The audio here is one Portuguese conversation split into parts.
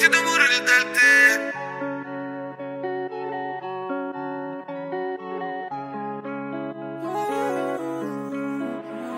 sentito i muri del te.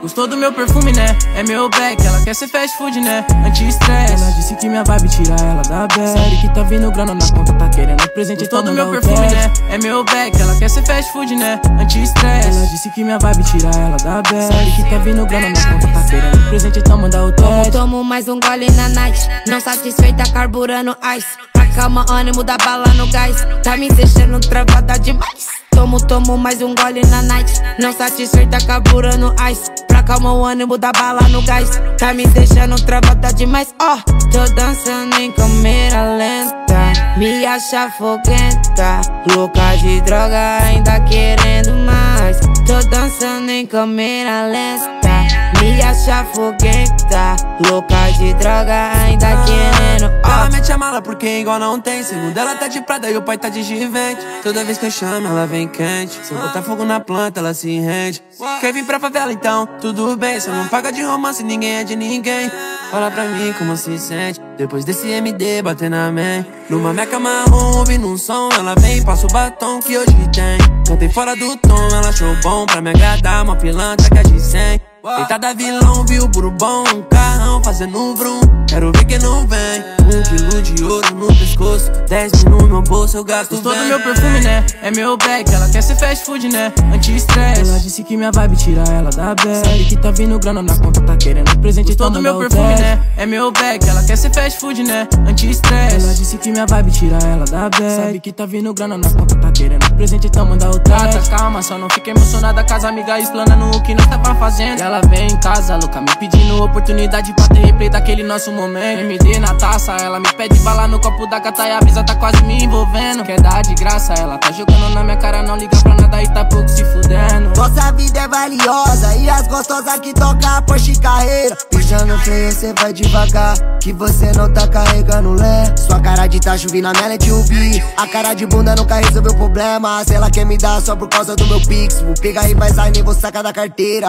Gostou do meu perfume, né? É meu back, ela quer ser fast food, né? Anti-estresse. Ela disse que minha vibe tira ela da bag. Sabe que tá vindo grana na conta, tá querendo presente. Gostou do meu perfume, né? É meu back, ela quer ser fast food, né? Anti-estresse. Ela disse que minha vibe tira ela da bag. Sabe que tá vindo grana na conta, tá querendo presente. Então manda o tomo, tomo mais um gole na night. Não satisfeita, carburando ice. Acalma ânimo da bala no gás. Tá me deixando travada demais. Tomo mais um gole na night. Não satisfeita, carburando ice. Calma o ânimo da bala no gás. Tá me deixando travada demais, ó. Tô dançando em câmera lenta. Me acha foguenta. Louca de droga, ainda querendo mais. Tô dançando em câmera lenta. Me acha foguenta. Louca de droga, ainda querendo. Ela mete a mala porque igual não tem. Segundo ela tá de Prada e o pai tá de Givente. Toda vez que eu chamo ela vem quente. Se eu botar fogo na planta ela se rende. Quer vir pra favela então? Tudo bem, só não paga de romance, ninguém é de ninguém. Fala pra mim como se sente depois desse MD bater na man. Numa meca marrom, ouvindo um som, ela vem, passa o batom que hoje tem. Cantei fora do tom, ela achou bom pra me agradar, uma pilantra que é de 100. Deitada vilão, viu o bourbon, um carrão fazendo vrum. Quero ver quem não vem. 1 quilo de ouro no pescoço, 10 mil no meu bolso, eu gasto bem. Gostou do meu perfume, né? É meu back, ela quer ser fast food, né? Anti-estresse. Ela disse que minha vibe tira ela da bag. Sabe que tá vindo grana na conta, tá querendo presente. Gostou do meu perfume, né? É meu back, ela quer ser fast food, né? Anti-estresse. Ela disse que minha vibe tira ela da bag. Sabe que tá vindo grana na conta, tá querendo presente. Então manda o Tata, calma, só não fica emocionada. Casa amiga explanando o que nós tava fazendo. E ela vem em casa, louca, me pedindo oportunidade pra ter replay daquele nosso momento. MD na taça, ela me pede bala no copo da gata e a brisa tá quase me envolvendo. Quer dar de graça, ela tá jogando na minha cara, não liga pra nada e tá pouco se fudendo. Nossa vida é valiosa e as gostosas que tocam Porsche carreira. Beijando feio, cê vai devagar, que você não tá carregando lé. Sua cara de tacho vira nela é T.U.B. A cara de bunda nunca resolveu problema. Se ela quer me dar só por causa do meu pix, vou pegar e vai sair, nem vou sacar da carteira.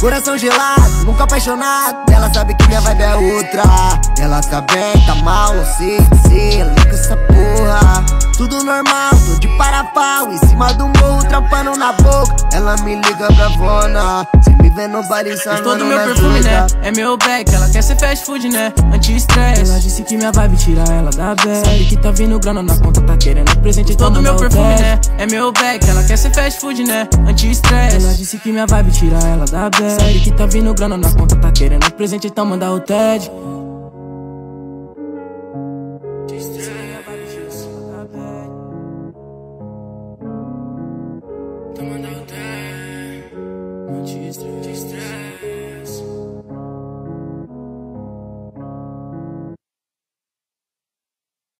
Coração gelado, nunca apaixonado, ela sabe que minha vibe é outra. Ela tá bem, tá mal, eu sei, liga essa porra. Tudo normal, tô de para-pau, em cima do morro, trampando na boca. Ela me liga bravona, se me vê no bar e sai. Gostou do meu perfume, né? É meu back, ela quer ser fast food, né? Anti-estresse. Ela disse que minha vibe tira ela da bag. Sabe que tá vindo grana na conta, tá querendo presente. Gostou do meu perfume, né? É meu back, ela quer ser fast food, né? Anti-estresse. Ela disse que minha vibe tira ela da bag. Sabe que tá vindo grana na conta, tá querendo presente. Então manda o TED. Come on now.